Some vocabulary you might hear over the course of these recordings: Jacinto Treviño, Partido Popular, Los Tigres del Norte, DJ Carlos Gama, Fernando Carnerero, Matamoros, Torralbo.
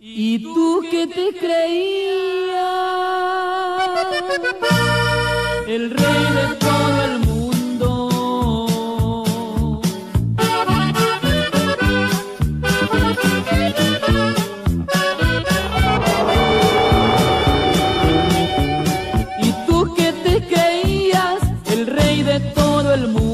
¿Y tú que te creías el rey de todo el mundo? ¿Y tú que te creías el rey de todo el mundo?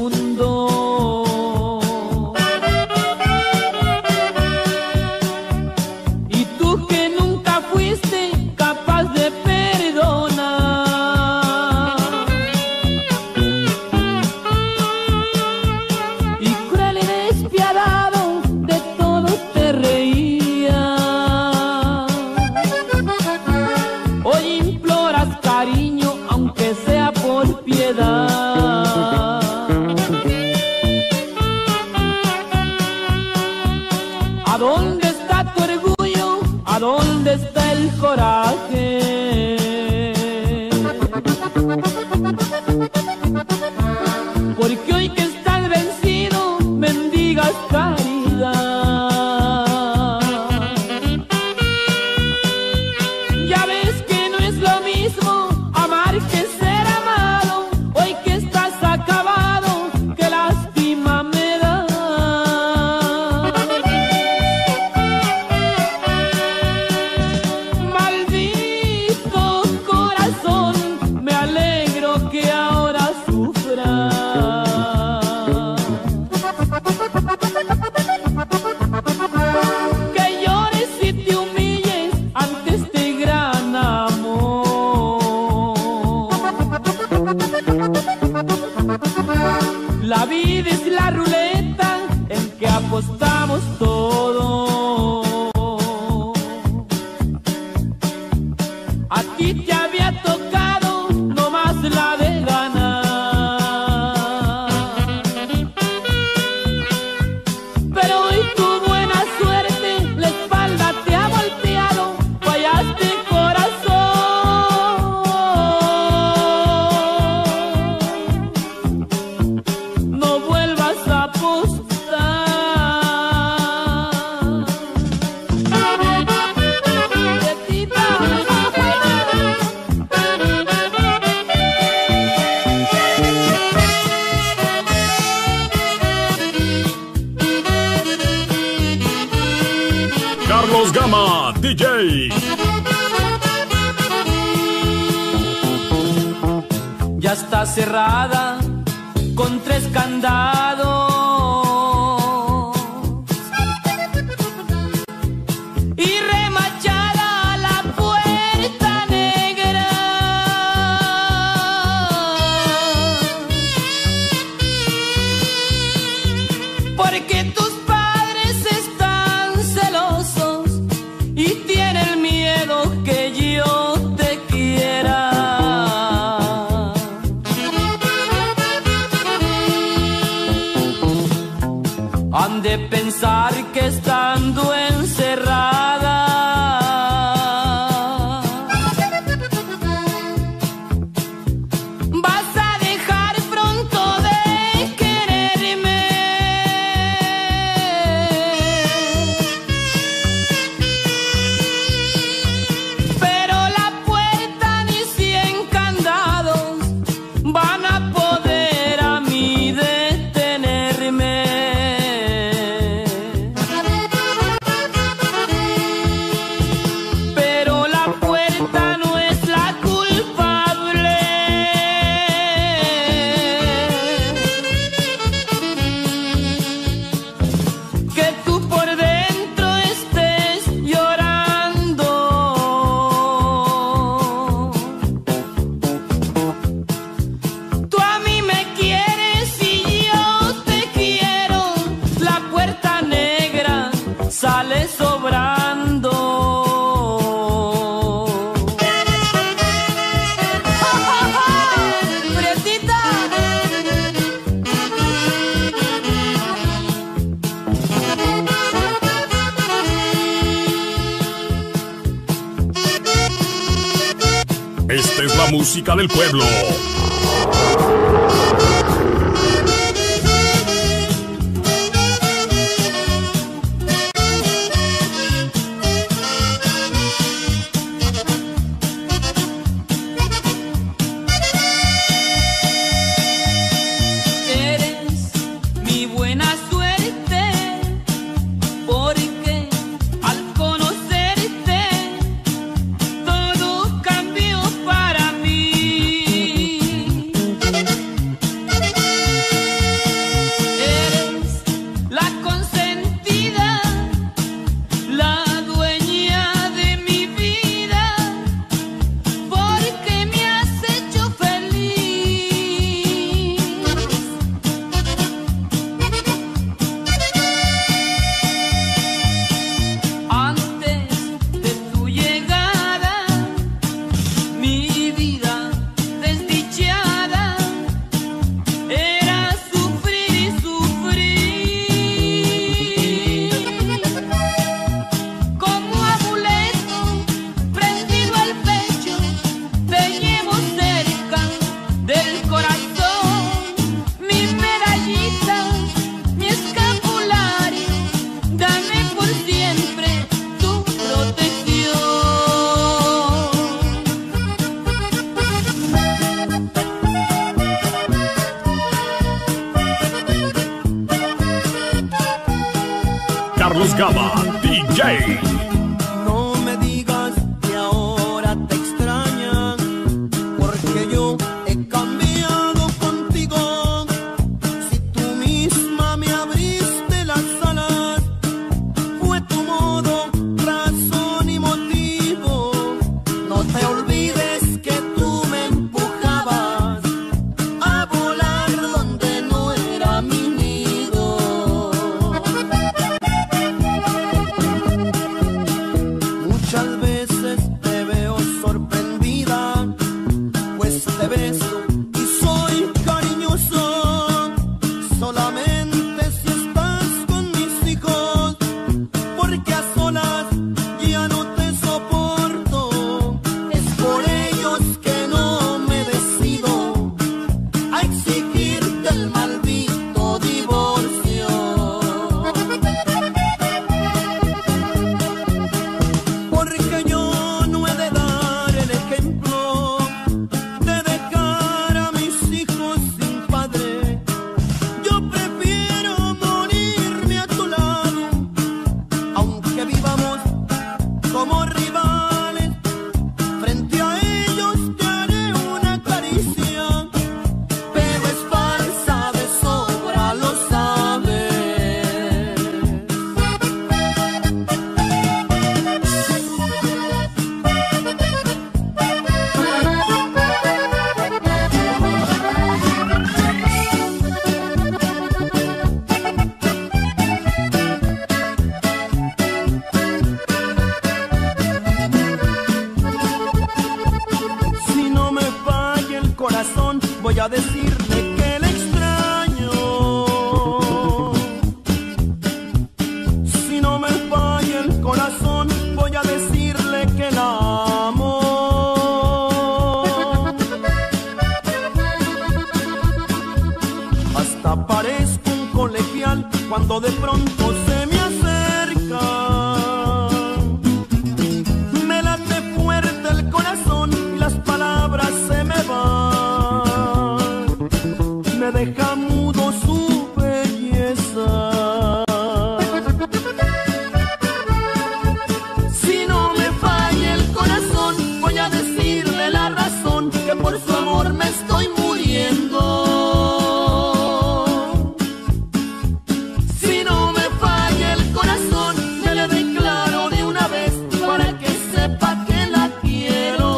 Porque hoy que estás vencido, mendigas caridad. Ya ves que no es lo mismo amar que ser amado. Hoy que estás acabado, qué lástima me da. Maldito corazón, me alegro que ahora sufra. La vida es la ruleta en que apostamos todo. A ti te había tocado nomás la de ganar, pero hoy tu buena suerte la espalda te ha volteado. Fallaste, corazón, no vuelvas a apostar. Carlos Gama, DJ. Ya está cerrada con 3 candados y remachada a la puerta negra. Porque tus padres están celosos y tienen miedo que yo te quiera. Han de pensar que estando encerrada vas a dejar pronto de quererme. Pero la puerta ni 100 candados van a poder a mí detenerme. Pero la puerta no es la culpable. Que tú por dentro estés llorando. Tú a mí me quieres y yo te quiero. La puerta negra sale sobrando. ¡Prietita! Esta es la música del pueblo. DJ. No me digas que ahora te extrañas, porque yo he cambiado contigo. Si tú misma me abriste las alas, fue tu modo, razón y motivo. No te olvides que tú me empujabas a volar donde no era mi nido. Muchas veces te veo sorprendida, pues te beso y soy cariñoso. Solamente si estás con mis hijos, porque a solas ya no te soporto. Es por ellos que no me decido a exigirte el maldito divorcio. Porque yo no he de dar el ejemplo de dejar a mis hijos sin padre. Yo prefiero morirme a tu lado, aunque vivamos como rivales. Frente a ellos te haré una caricia, pero es falsa, de sobra lo sabes. Si no me falla el corazón, voy a decirle que le extraño. Si no me falla el corazón, voy a decirle que la amo. Hasta parezco un colegial cuando de pronto se me acerca. Me late fuerte el corazón y las palabras se me van. Me deja mudo su belleza. Si no me falla el corazón, voy a decirle la razón, que por su amor me estoy muriendo. Si no me falla el corazón, me le declaro de una vez, para que sepa que la quiero.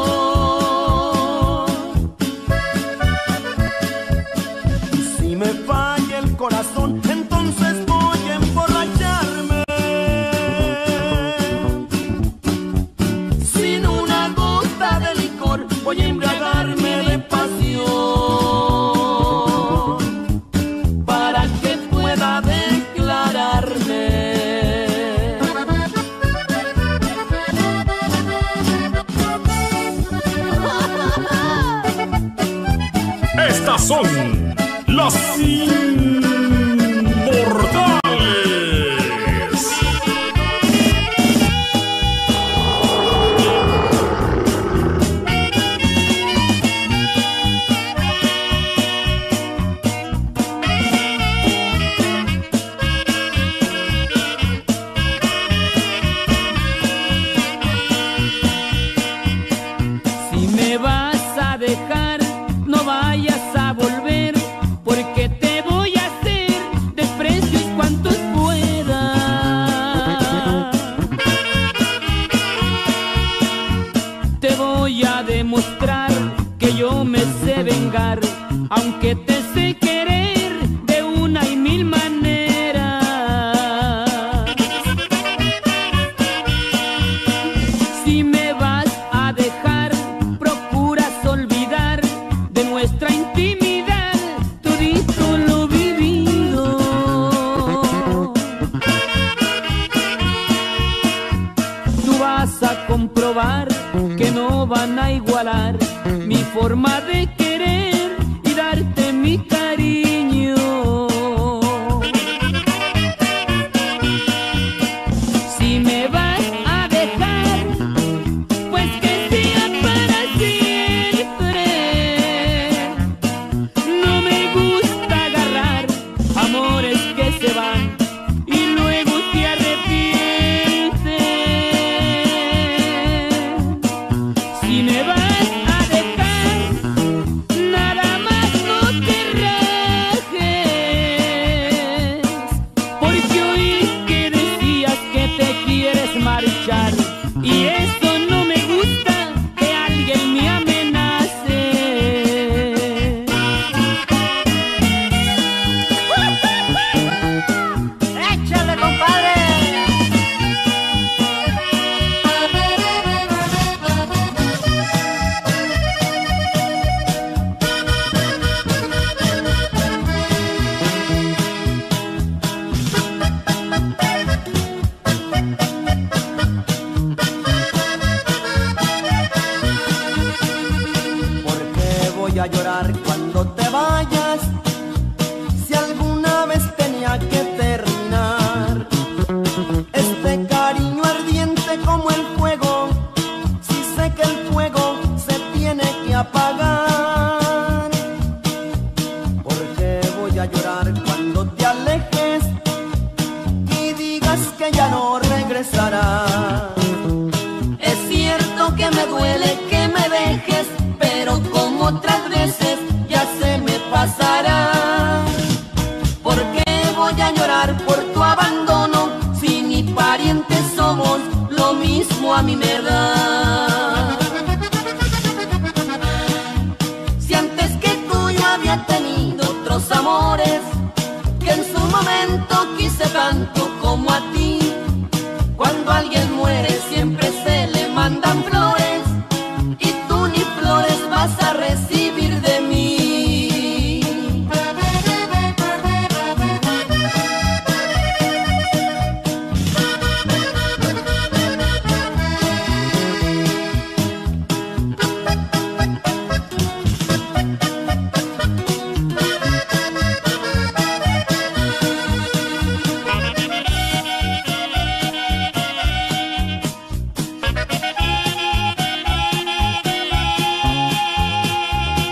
Si me falla el corazón, entonces voy a emborracharme. Sin una gota de licor, voy a embriagarme de pasión, para que pueda declararme. Estas son las inmortales. Si me vas a dejar, no vayas a volver, porque te voy a hacer desprecios cuantos pueda. Te voy a demostrar que yo me sé vengar, aunque te sé querer de una y mil maneras. Si me vas a dejar, procuras olvidar de nuestra intimidad todito lo vivido. Tú vas a comprobar que no van a igualar mi forma de querer y darte mi cariño. Si me vas a dejar, pues que sea para siempre. No me gusta agarrar amores que se van y luego te arrepientes. a mí me da. Si antes que tú yo había tenido otros amores, que en su momento quise tanto como a ti. Cuando alguien muere siempre se le mandan flores, y tú ni flores vas a recibir de mí.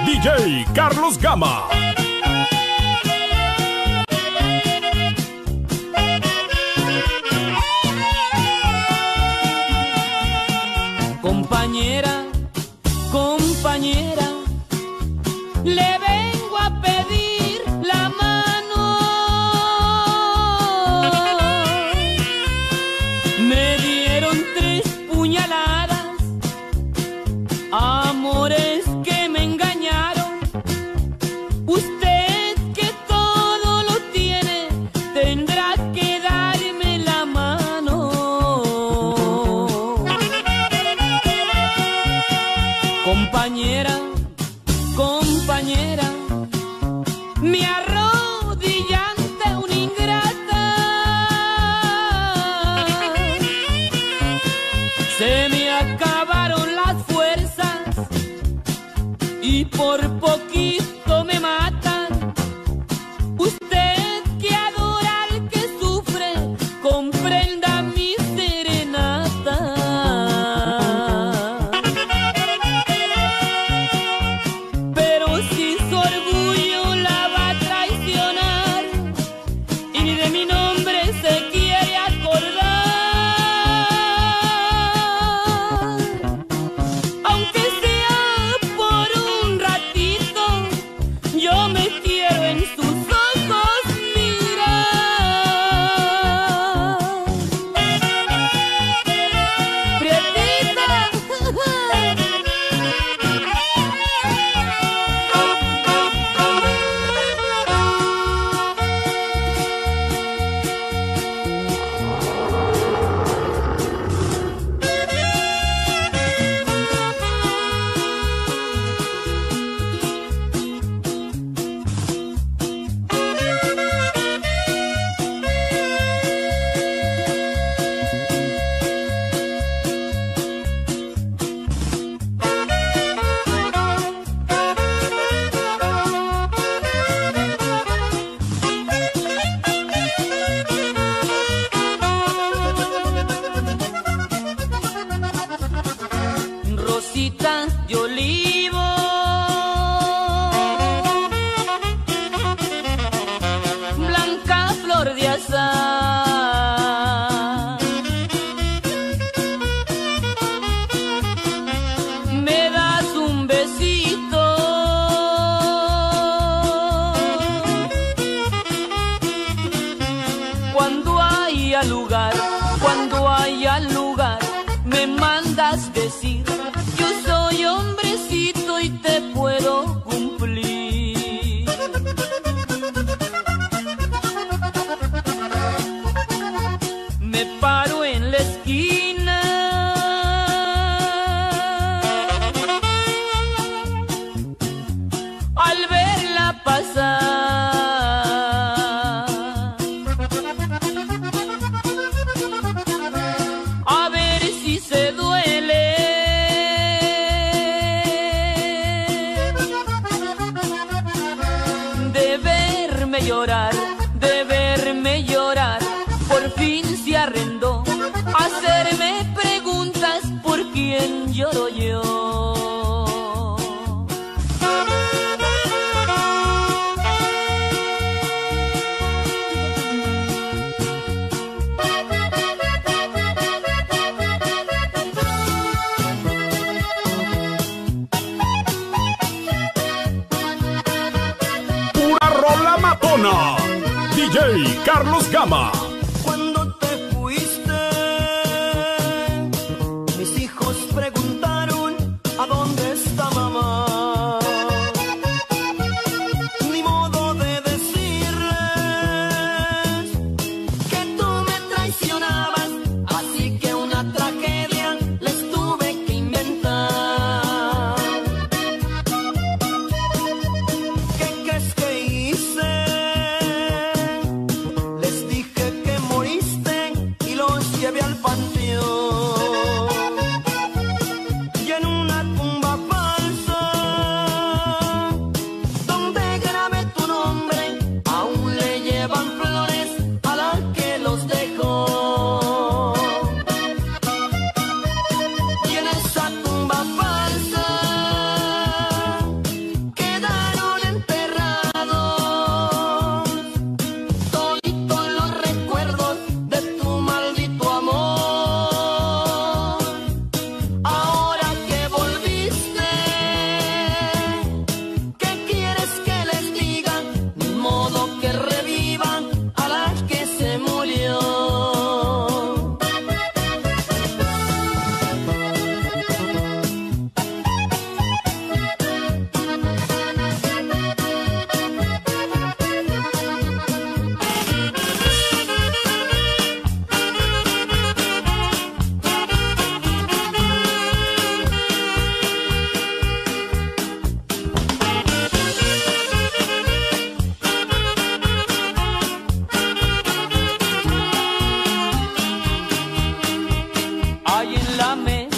DJ Carlos Gama. Compañera, compañera, le vengo a pedir la mano. Me dieron 3 puñaladas, amores que me engañaron. Usted que todo lo tiene, tendrá que darme la mano. Compañera, compañera, me arrodillé ante una ingrata. Se me acabaron las fuerzas y por poquito me matan. Usted que adora al que sufre, comprenda mi serenata. Pero si su orgullo la va a traicionar y de mi nombre se quiere acordar, aunque de olivo, blanca flor de azahar, me das un besito cuando haya lugar, cuando haya lugar, me mandas decir. Yo soy hombrecito y te puedo cumplir. Me paro en la esquina, al verla pasar, a ver si se duele. De verme llorar, por fin se arrendó hacerme preguntas por quién lloro yo. Pura rola matona. DJ Carlos Gama. Cuando te fuiste, mi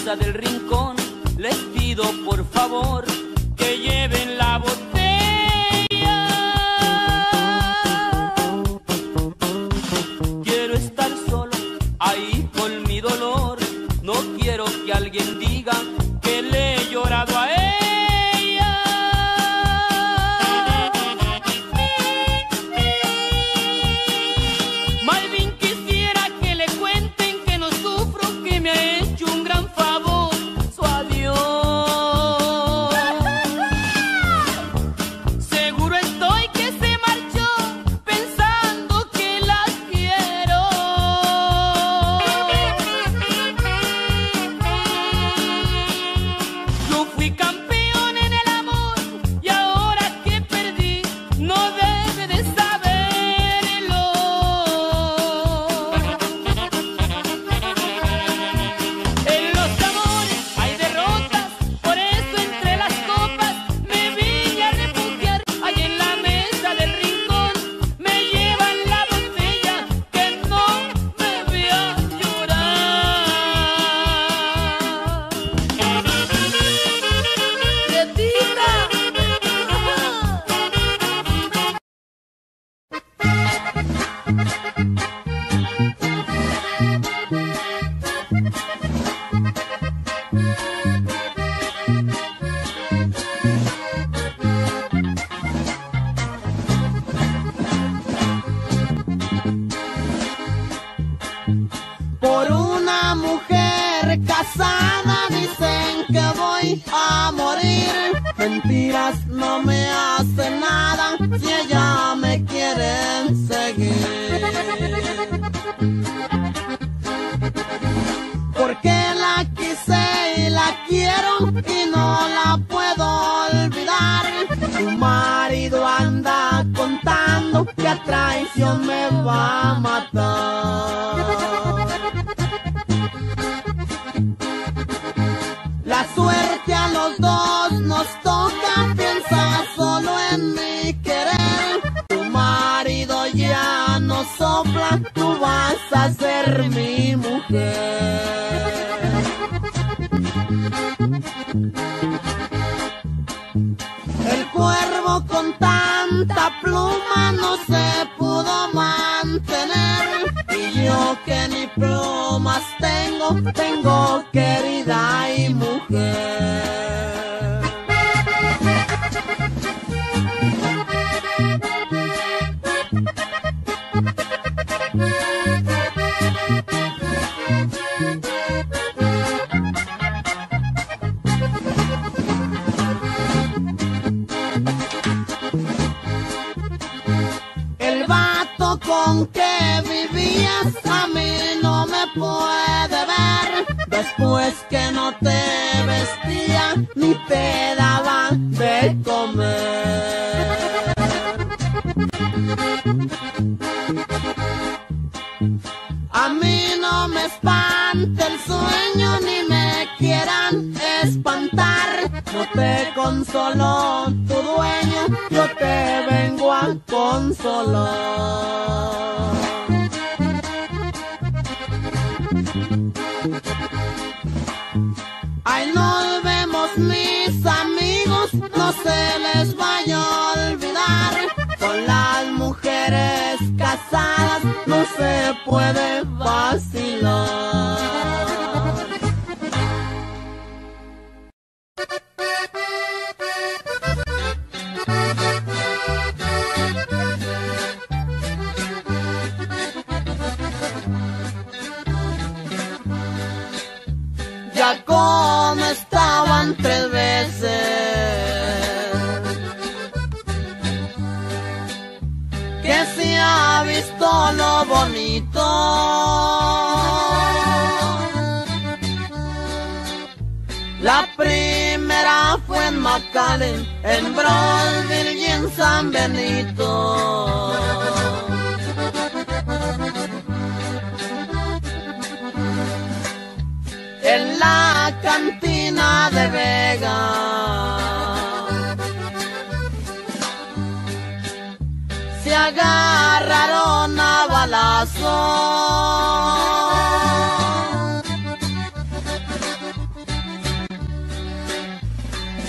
casa del rincón, les pido por favor que lleven la botella. Quiero estar solo ahí con mi dolor, no quiero que alguien diga que le he llorado a él.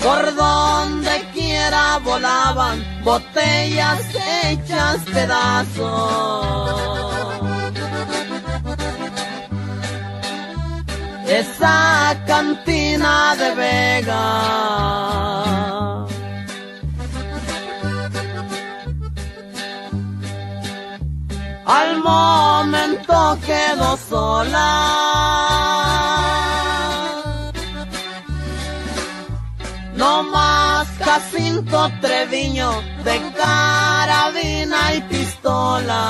Por donde quiera volaban botellas hechas pedazos. Esa cantina de Vega al momento quedó sola. No más Jacinto Treviño de carabina y pistola.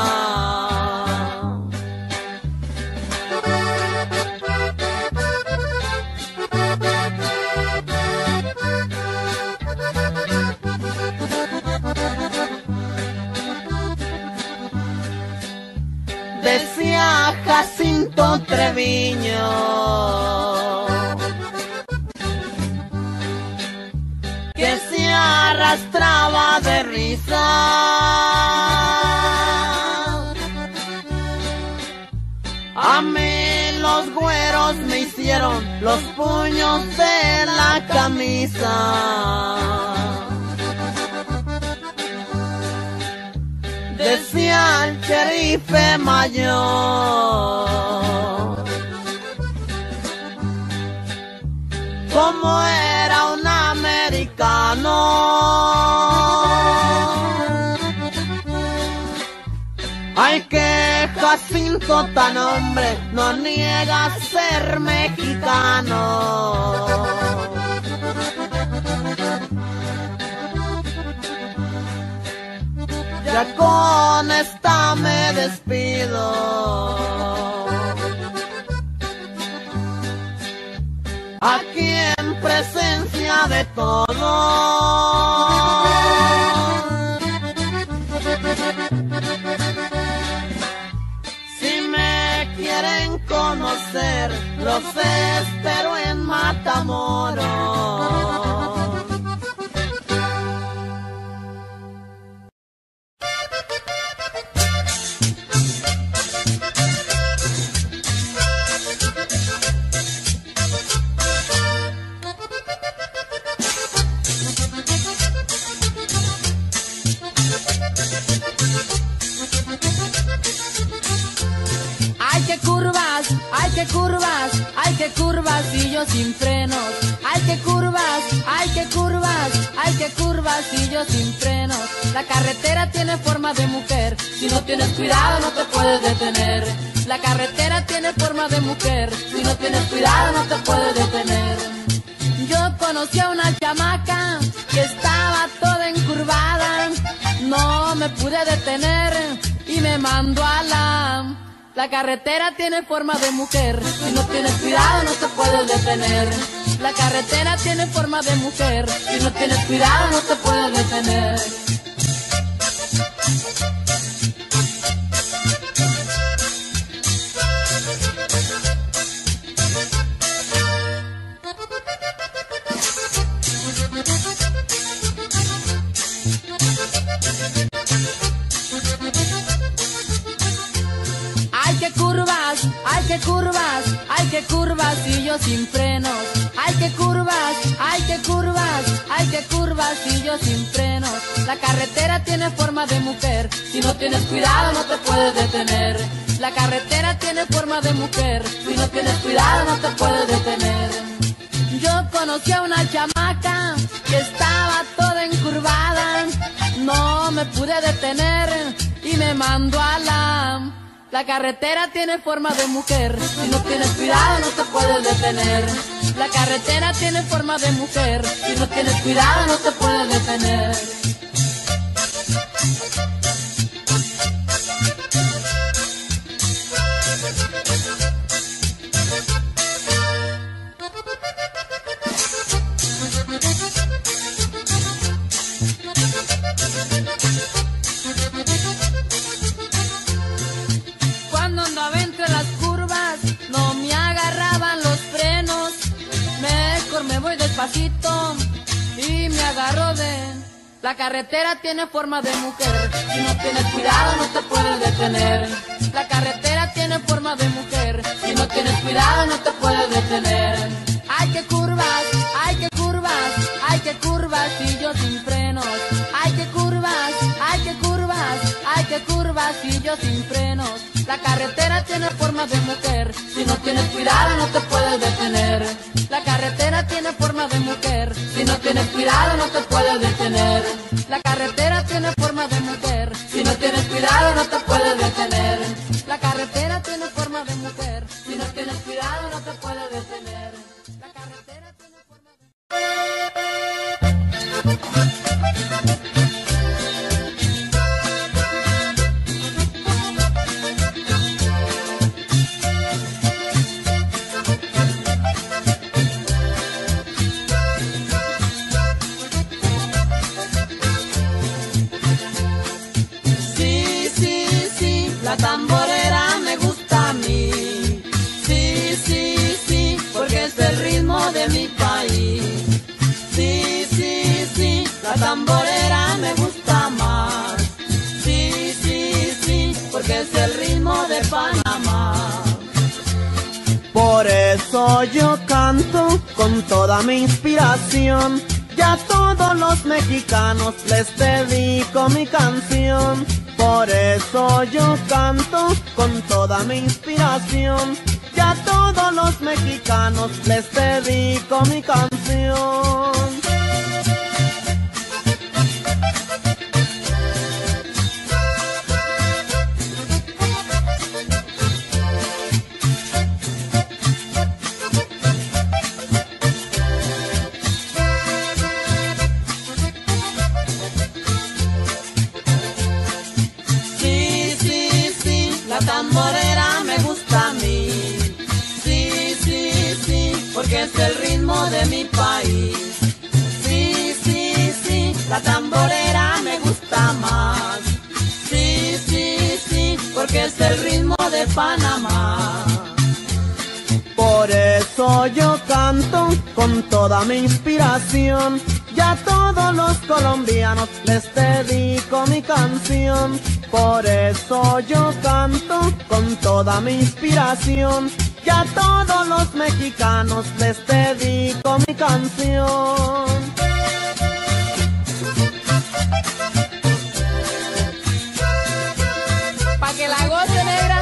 Decía Jacinto Treviño que se arrastraba de risa. A mí los güeros me hicieron los puños de la camisa. Decía el sherife mayor, como era un americano. Ay, que Jacinto tan hombre no niega ser mexicano. Ya con esta me despido. Aquí en presencia de todos. Si me quieren conocer, los espero en Matamoros. Hay que curvas y yo sin frenos. Hay que curvas, hay que curvas, hay que curvas y yo sin frenos. La carretera tiene forma de mujer, si no tienes cuidado no te puedes detener. La carretera tiene forma de mujer, si no tienes cuidado no te puedes detener. Yo conocí a una chamaca que estaba toda encurvada, no me pude detener y me mandó a la... La carretera tiene forma de mujer, si no tienes cuidado no te puedes detener. La carretera tiene forma de mujer, si no tienes cuidado no te puedes detener. Hay que curvas y yo sin frenos. Hay que curvas, hay que curvas, hay que curvas y yo sin frenos. La carretera tiene forma de mujer, si no tienes cuidado no te puedes detener. La carretera tiene forma de mujer, si no tienes cuidado no te puedes detener. Yo conocí a una chamaca que estaba toda encurvada, no me pude detener y me mandó a la... La carretera tiene forma de mujer, si no tienes cuidado no te puedes detener. La carretera tiene forma de mujer, si no tienes cuidado no te puedes detener. La carretera tiene forma de mujer, si no tienes cuidado no te puedes detener. La carretera tiene forma de mujer, si no tienes cuidado no te puedes detener. Hay que curvas, hay que curvas, hay que pasillos sin frenos. La carretera tiene forma de mujer, si no tienes cuidado no te puedes detener. La carretera tiene forma de mujer, si no tienes cuidado no te puedes detener. La carretera tiene forma de mujer, si no tienes cuidado no te puedes detener. La carretera tiene forma de mujer, si no tienes cuidado no te puedes detener. La carretera tiene forma de mujer. La tamborera me gusta a mí, sí, sí, sí, porque es el ritmo de mi país. Sí, sí, sí, la tamborera me gusta más, sí, sí, sí, porque es el ritmo de Panamá. Por eso yo canto con toda mi inspiración, y a todos los mexicanos les dedico mi canción. Por eso yo canto con toda mi inspiración, y a todos los mexicanos les dedico mi canción. Porque es el ritmo de mi país. Sí, sí, sí, la tamborera me gusta más. Sí, sí, sí, porque es el ritmo de Panamá. Por eso yo canto con toda mi inspiración, y a todos los colombianos les dedico mi canción. Por eso yo canto con toda mi inspiración, y a todos los mexicanos les dedico mi canción. Pa' que la goce, negra.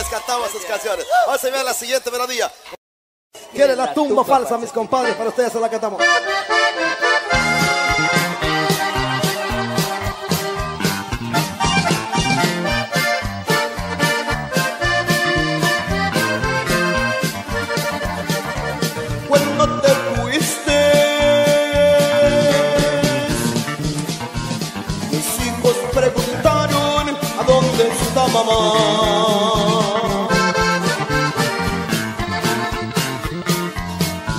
les cantaba esas canciones. Vamos a ver la siguiente melodía. ¿Quiere la tumba falsa, mis compadres? Para ustedes se la cantamos.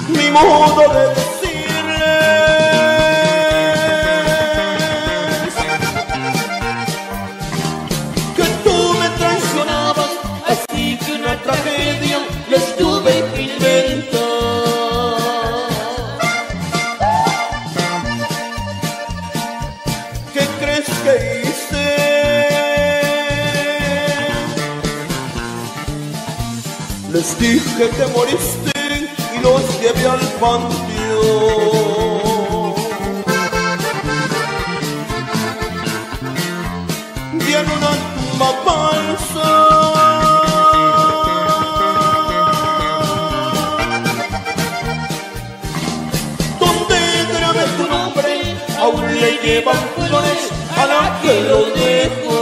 Ni modo de decirles que tú me traicionabas, así que una tragedia les tuve que inventar. ¿Qué crees que hice? Les dije que moriste y los llevé al panteón. Dieron una tumba falsa, donde grabé tu nombre, aún le llevan flores a la que lo dejó.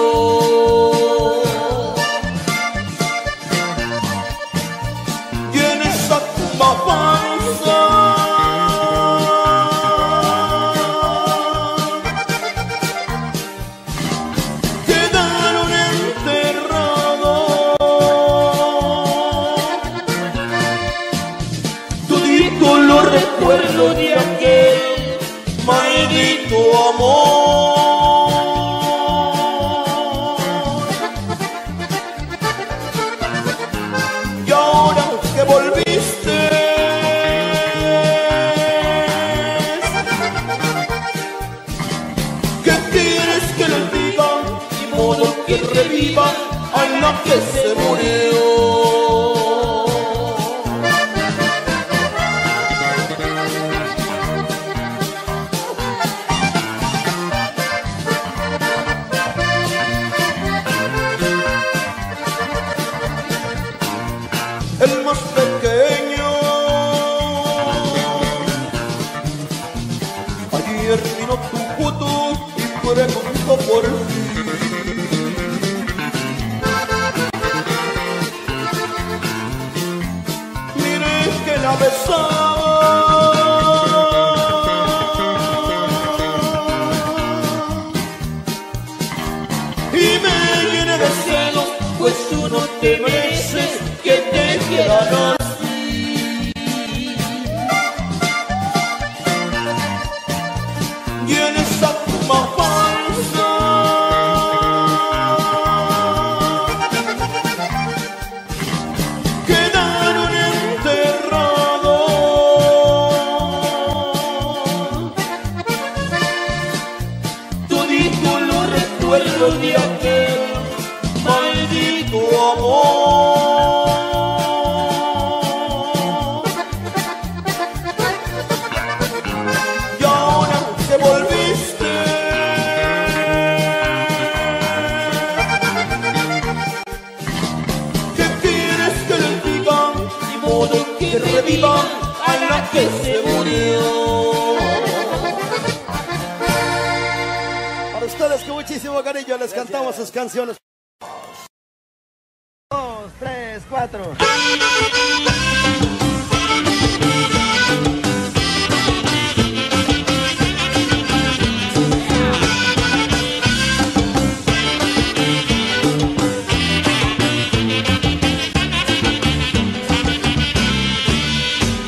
Canciones. 2, 3, 4.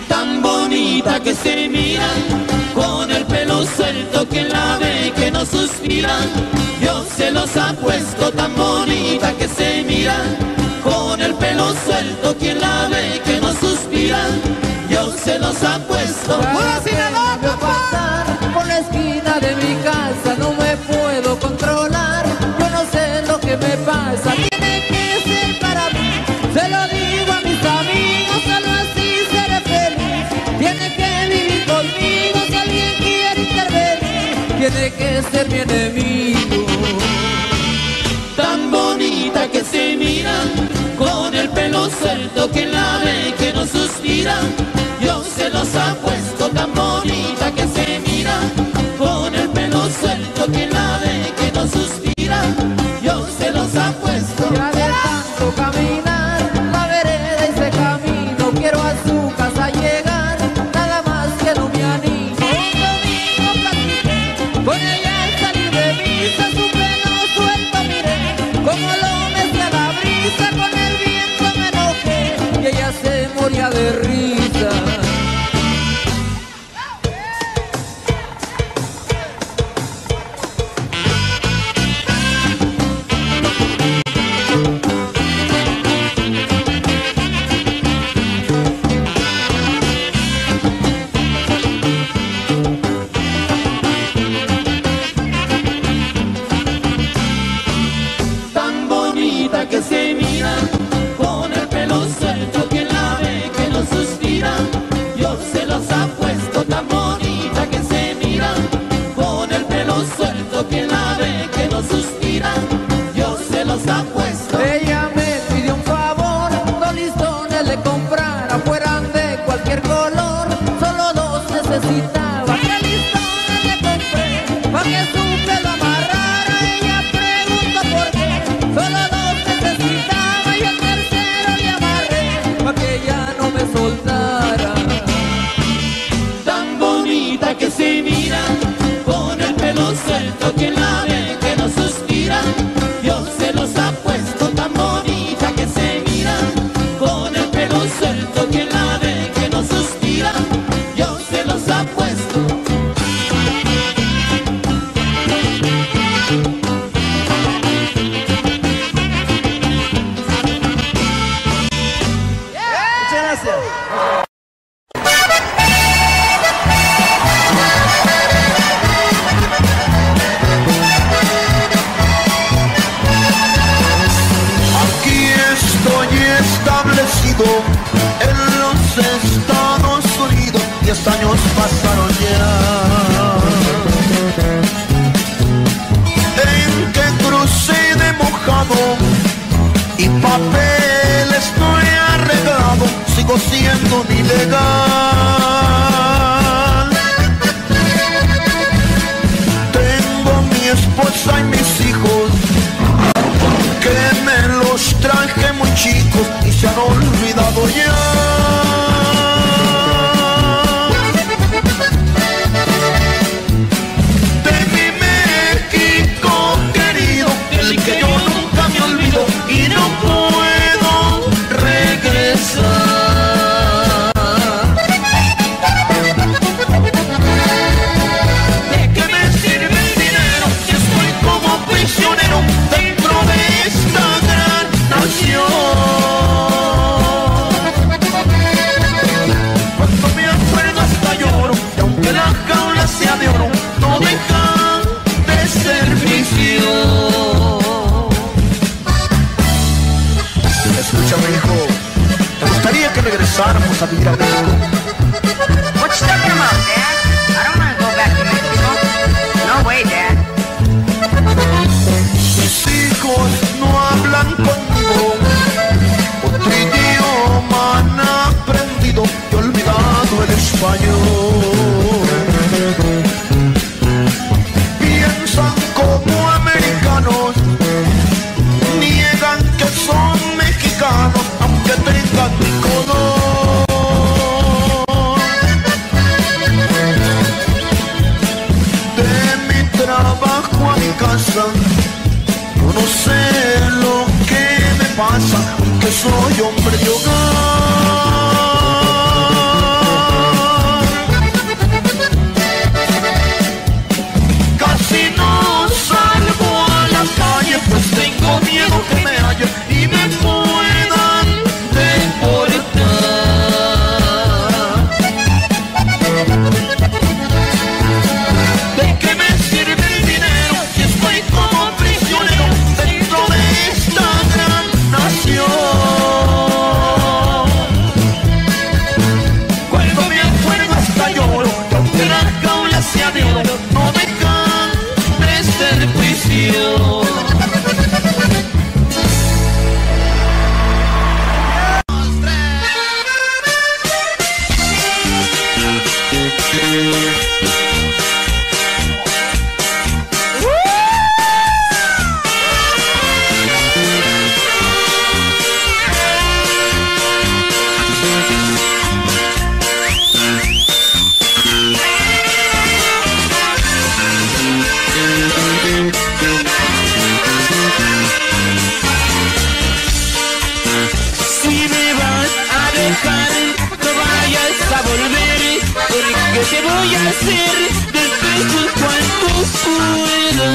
Tan bonita que se mira, con el pelo suelto que la ve que no suspira. Se los ha puesto tan bonita que se mira, con el pelo suelto, quien la ve que no suspira. Dios se los ha puesto. ¡Hola, Sinaloa, papá! Por la esquina de mi casa no me puedo controlar. Yo no sé lo que me pasa, tiene que ser para mí. Se lo digo a mis amigos, solo así seré feliz. Tiene que vivir conmigo si alguien quiere intervenir. Tiene que ser mi enemigo. Tan bonita que se mira, con mentira, Dios se los ha puesto tan bonita que se mira, con el pelo suelto que la de que no suspira, Dios se los ha puesto. Quiero de tanto caminar la vereda y ese camino, quiero a su casa llegar, nada más que no me animo, no me con ella al salir de misa, su pelo suelto miré, como lo mezcla la brisa, con el viento me enojé, y ella se moría de risa. hacer despecho cuando pueda.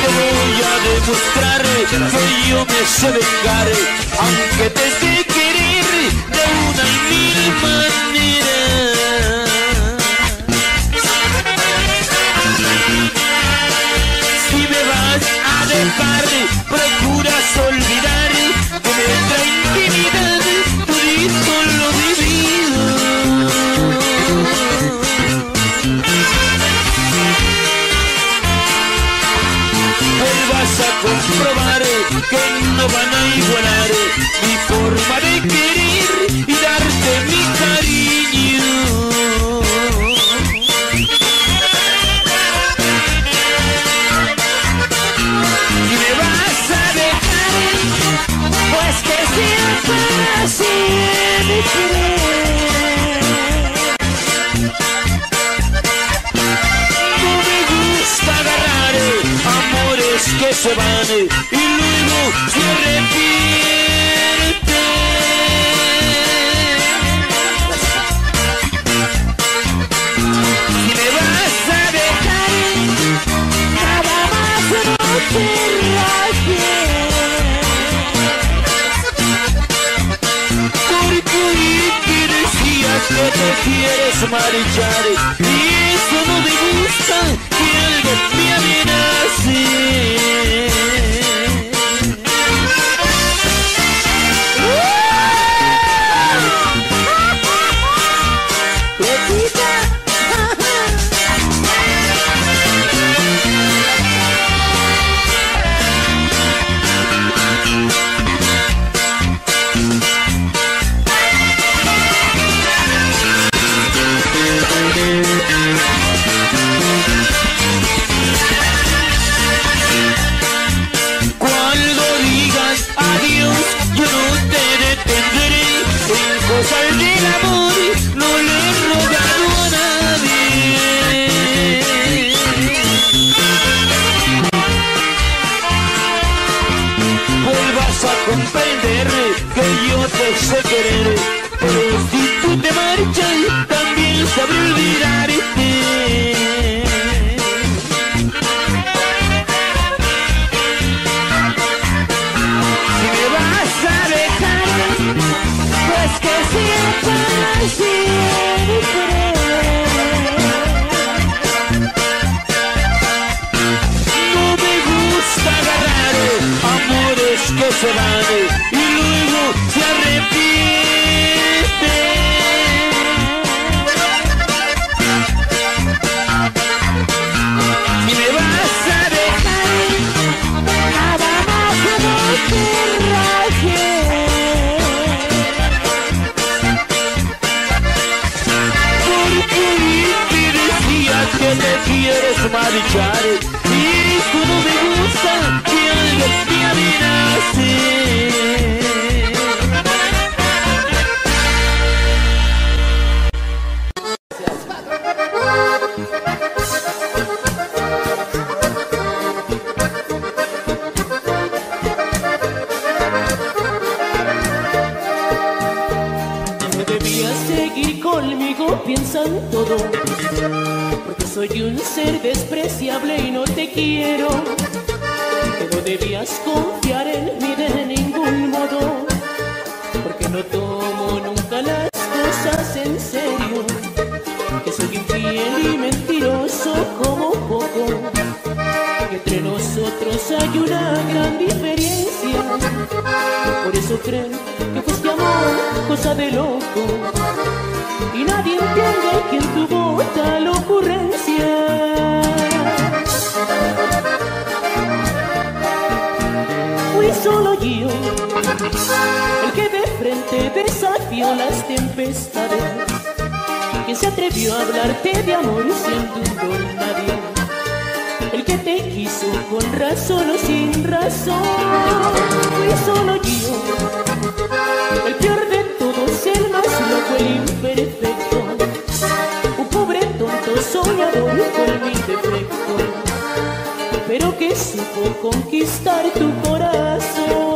Te voy a demostrar que yo me sé vengar, aunque te sé querer de una y mil maneras. Procuras olvidar con nuestra intimidad, tu disco lo vivido. Vuelvas a comprobar que no van a igualar mi forma de querer y darte mi cariño. Así es mi querer. No me gusta agarrar amores que se van y luego se arrepienten. Si me vas a dejar, nada más no te reajes. Que te quieres marchar y eso no me gusta, que algo me amenace. ¡Repita! Al del amor no le he rogado a nadie. Vuelvas a comprender que yo te sé querer, pero si tú te marchas también sabré olvidarte. Que siempre así es mi querer. No me gusta agarrar amores que se van y luego se arrepienten. Si me vas a dejar, nada más no te rajes. Que te quieres marchar y eso no me gusta, que alguien me amenace. No debías seguir conmigo pensando todo. Soy un ser despreciable y no te quiero, que no debías confiar en mí de ningún modo, porque no tomo nunca las cosas en serio, que soy infiel y mentiroso como poco, que entre nosotros hay una gran diferencia, por eso creen que fuiste amor, cosa de loco, y nadie entiende que en tu voz tal ocurrencia. Fui solo yo el que de frente desafió las tempestades, quien se atrevió a hablarte de amor siendo un don nadie, el que te quiso con razón o sin razón. Fui solo yo el peor de todos, el más loco, el imperfecto, un pobre tonto soñador con mi defecto, pero que supo conquistar tu corazón.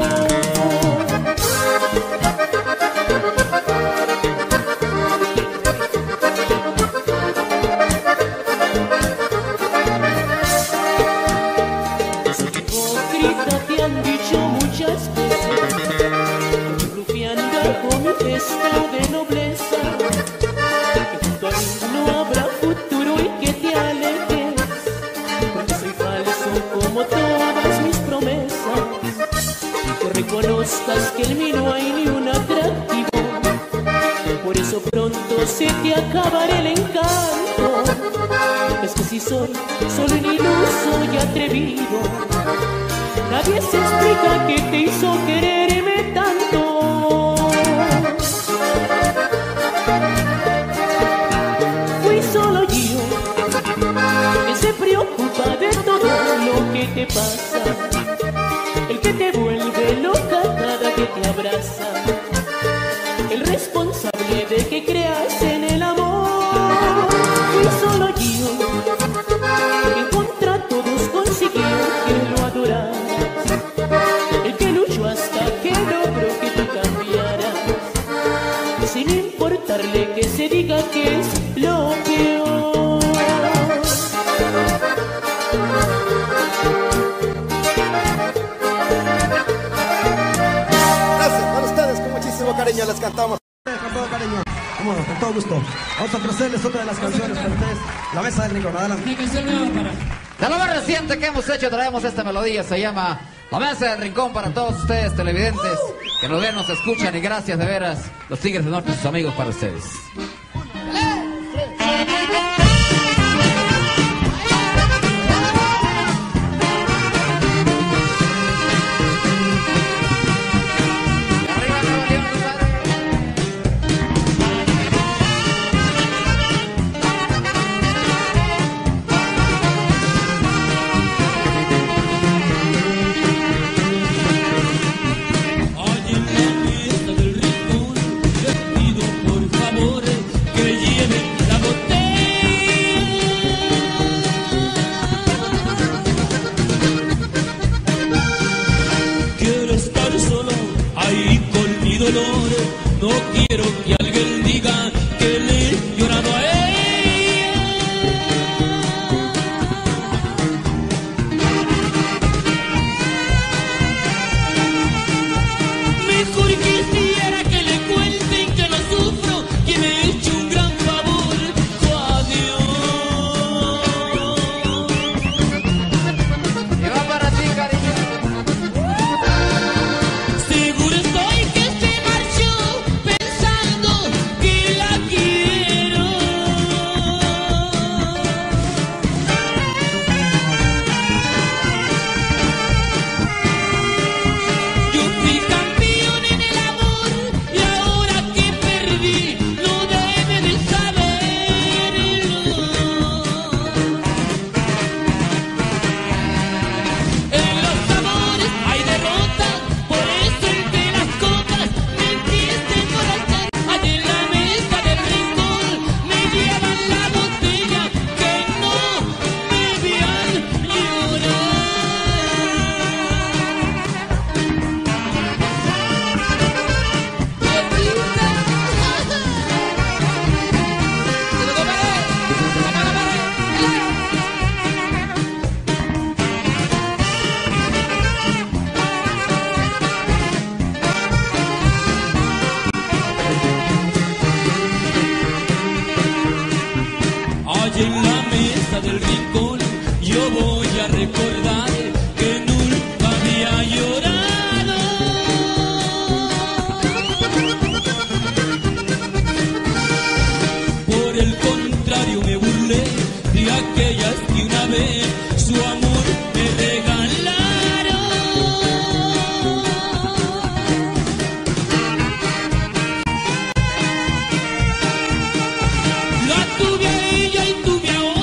de acabar el encanto. Es que si soy solo un iluso y atrevido, nadie se explica qué te hizo quererme tanto. Fui solo yo que se preocupa de todo lo que te pasa, el que te vuelve loca cada que te abraza, el responsable de que creas en el amor. Fui solo yo que contra todos consiguió que lo adoraras, el que luchó hasta que logró que tú cambiaras, sin importarle que se diga que es lo peor. Gracias para ustedes, con muchísimo cariño les cantamos. Con todo cariño, vámonos, con todo gusto. Vamos a ofrecerles otra de las canciones para ustedes, La Mesa del Rincón. Adelante. Mi canción nueva para... De lo más reciente que hemos hecho traemos esta melodía, se llama La Mesa del Rincón, para todos ustedes televidentes que nos ven, nos escuchan, y gracias de veras, Los Tigres del Norte y sus amigos para ustedes. La tuve a ella y tuve a otra.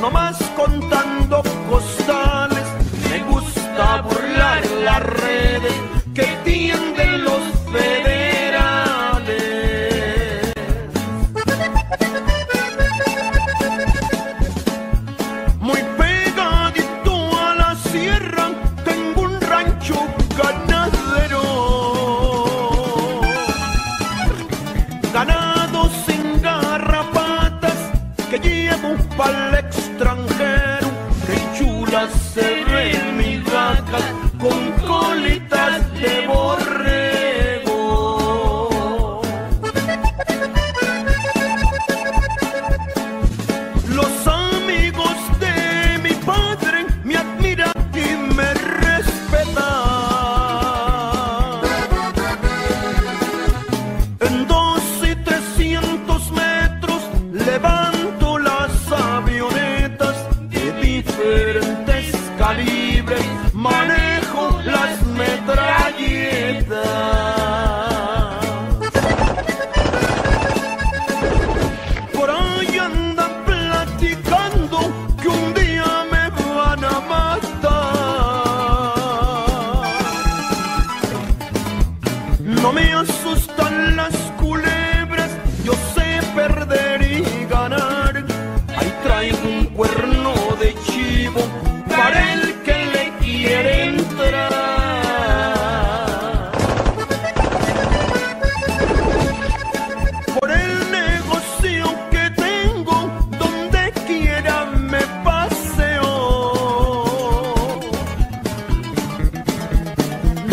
nomás contando costales. Me gusta burlar las redes que tienden los federales. Muy pegadito a la sierra tengo un rancho ganadero. Ganado sin garrapatas que llevo pa'l extranjero. Que chula se ve en mis vacas con colitas de borrego. Los amigos de mi padre me admiran y me respetan. En 200 y 300 metros levanto las avionetas de diferentes calibres. Manejo las metralletas. Por ahí andan platicando que un día me van a matar. No me asustan las culebras, yo sé perder y ganar. Ahí traigo un cuerno de chivo para el que le quiere entrar. Por el negocio que tengo, donde quiera me paseo.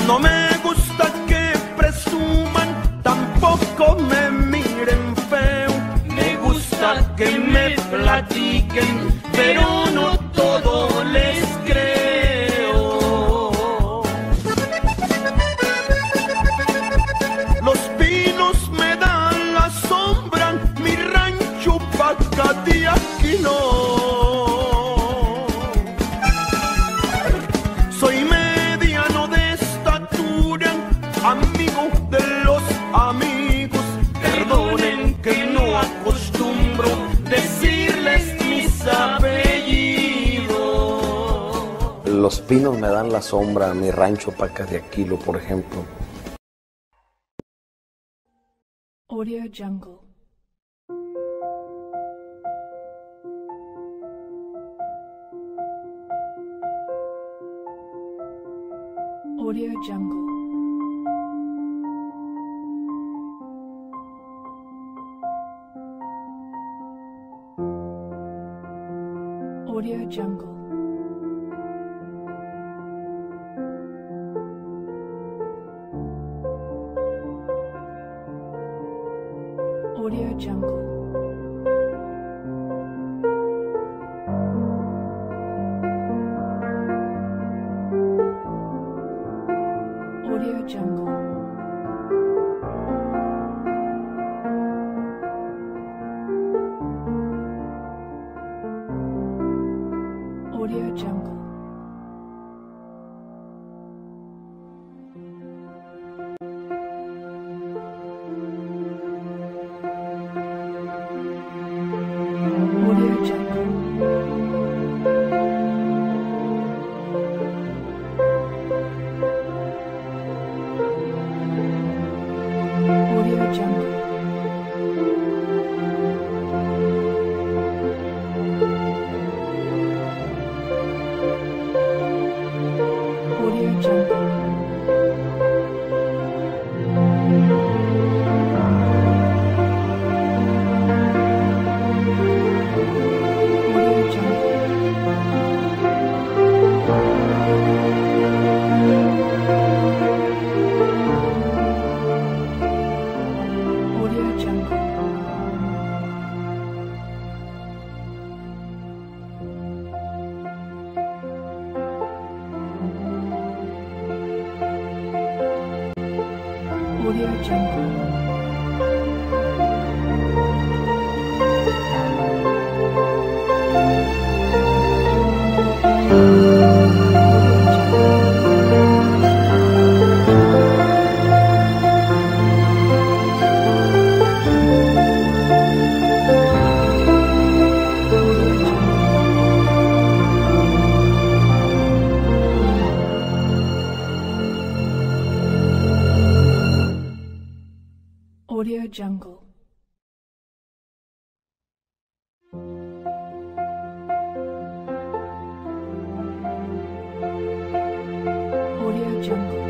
No me gusta que presuman, tampoco me miren feo. Me gusta que me platiquen, pero no todo les creo. Los pinos me dan la sombra, mi rancho Pacati aquí no. Soy mediano de estatura, amigo de los amigos. Perdonen que no acostumbro decirles mis apellidos. Los pinos me dan la sombra, mi rancho Pacas de Aquilo, por ejemplo. Audio Jungle. Audio Jungle. Audio Jungle. Audio Jungle. Audio Jungle. Audio Jungle. Audio Jungle. Audio Jungle. Audio Jungle. Audio Jungle. Audio Jungle. Audio Jungle. Jungle. Audio Jungle.